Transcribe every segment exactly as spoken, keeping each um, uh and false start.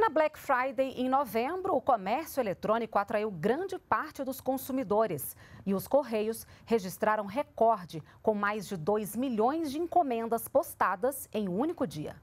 Na Black Friday, em novembro, o comércio eletrônico atraiu grande parte dos consumidores. E os Correios registraram recorde, com mais de dois milhões de encomendas postadas em um único dia.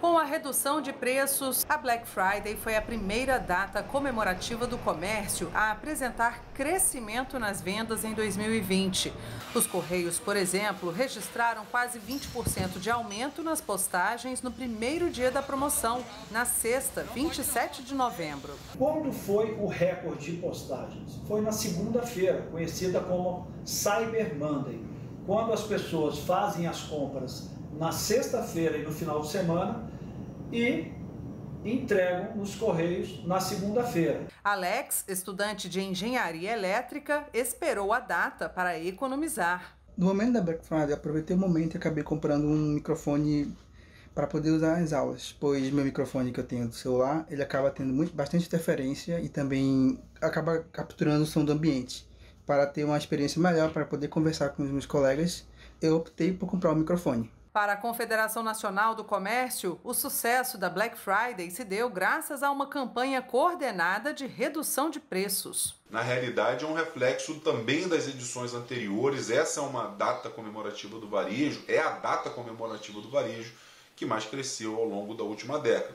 Com a redução de preços, a Black Friday foi a primeira data comemorativa do comércio a apresentar crescimento nas vendas em dois mil e vinte. Os Correios, por exemplo, registraram quase vinte por cento de aumento nas postagens no primeiro dia da promoção, na sexta, vinte e sete de novembro. Quando foi o recorde de postagens? Foi na segunda-feira, conhecida como Cyber Monday, quando as pessoas fazem as compras na sexta-feira e no final de semana e entregam nos Correios na segunda-feira. Alex, estudante de Engenharia Elétrica, esperou a data para economizar. No momento da Black Friday, aproveitei o momento e acabei comprando um microfone para poder usar nas aulas, pois meu microfone que eu tenho do celular, ele acaba tendo muito, bastante interferência e também acaba capturando o som do ambiente. Para ter uma experiência melhor, para poder conversar com os meus colegas, eu optei por comprar um microfone. Para a Confederação Nacional do Comércio, o sucesso da Black Friday se deu graças a uma campanha coordenada de redução de preços. Na realidade, é um reflexo também das edições anteriores. Essa é uma data comemorativa do varejo, é a data comemorativa do varejo que mais cresceu ao longo da última década.